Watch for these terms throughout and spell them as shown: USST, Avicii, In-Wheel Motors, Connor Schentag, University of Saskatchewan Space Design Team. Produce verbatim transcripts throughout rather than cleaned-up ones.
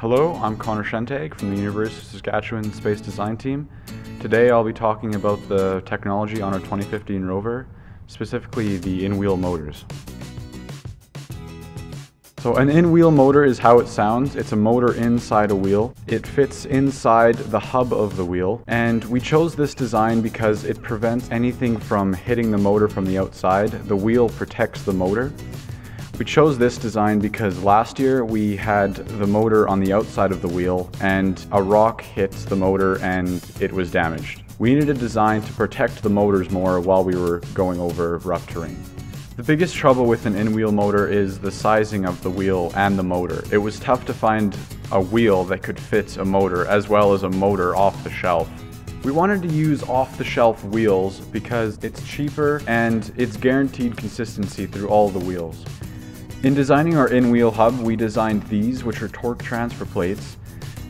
Hello, I'm Connor Schentag from the University of Saskatchewan Space Design Team. Today I'll be talking about the technology on our twenty fifteen rover, specifically the in-wheel motors. So an in-wheel motor is how it sounds. It's a motor inside a wheel. It fits inside the hub of the wheel, and we chose this design because it prevents anything from hitting the motor from the outside. The wheel protects the motor. We chose this design because last year we had the motor on the outside of the wheel and a rock hit the motor and it was damaged. We needed a design to protect the motors more while we were going over rough terrain. The biggest trouble with an in-wheel motor is the sizing of the wheel and the motor. It was tough to find a wheel that could fit a motor as well as a motor off the shelf. We wanted to use off-the-shelf wheels because it's cheaper and it's guaranteed consistency through all the wheels. In designing our in-wheel hub, we designed these, which are torque transfer plates,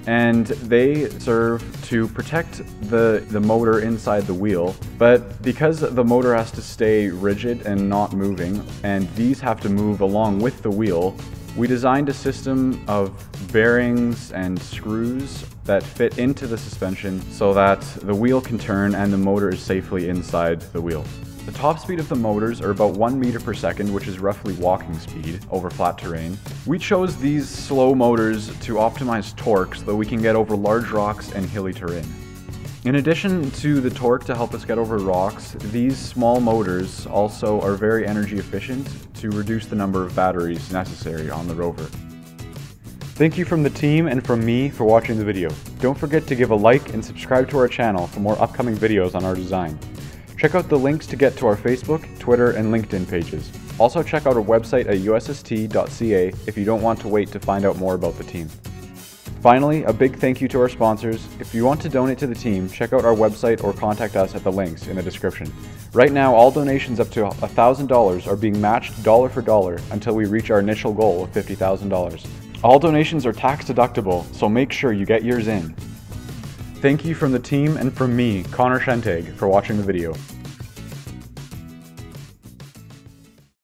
and they serve to protect the, the motor inside the wheel. But because the motor has to stay rigid and not moving, and these have to move along with the wheel, we designed a system of bearings and screws that fit into the suspension so that the wheel can turn and the motor is safely inside the wheel. The top speed of the motors are about one meter per second, which is roughly walking speed over flat terrain. We chose these slow motors to optimize torque so that we can get over large rocks and hilly terrain. In addition to the torque to help us get over rocks, these small motors also are very energy efficient to reduce the number of batteries necessary on the rover. Thank you from the team and from me for watching the video. Don't forget to give a like and subscribe to our channel for more upcoming videos on our design. Check out the links to get to our Facebook, Twitter, and LinkedIn pages. Also check out our website at U S S T dot C A if you don't want to wait to find out more about the team. Finally, a big thank you to our sponsors. If you want to donate to the team, check out our website or contact us at the links in the description. Right now, all donations up to one thousand dollars are being matched dollar for dollar until we reach our initial goal of fifty thousand dollars. All donations are tax deductible, so make sure you get yours in. Thank you from the team and from me, Connor Schentag, for watching the video.